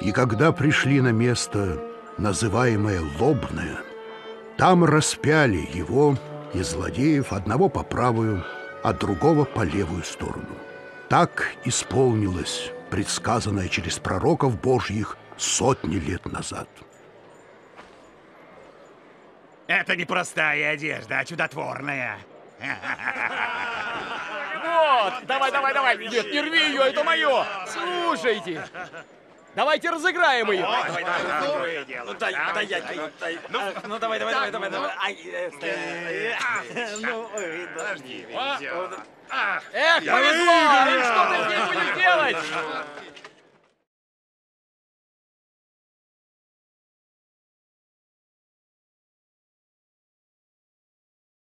И когда пришли на место, называемое Лобное, там распяли его и злодеев одного по правую, а другого по левую сторону. Так исполнилось предсказанное через пророков Божьих сотни лет назад. Это не простая одежда, а чудотворная. Вот, давай. Нет, не рви ее, это мое. Слушайте. Давайте разыграем ее. Ну, давай. Эх, повезло! Что ты с ней будешь делать?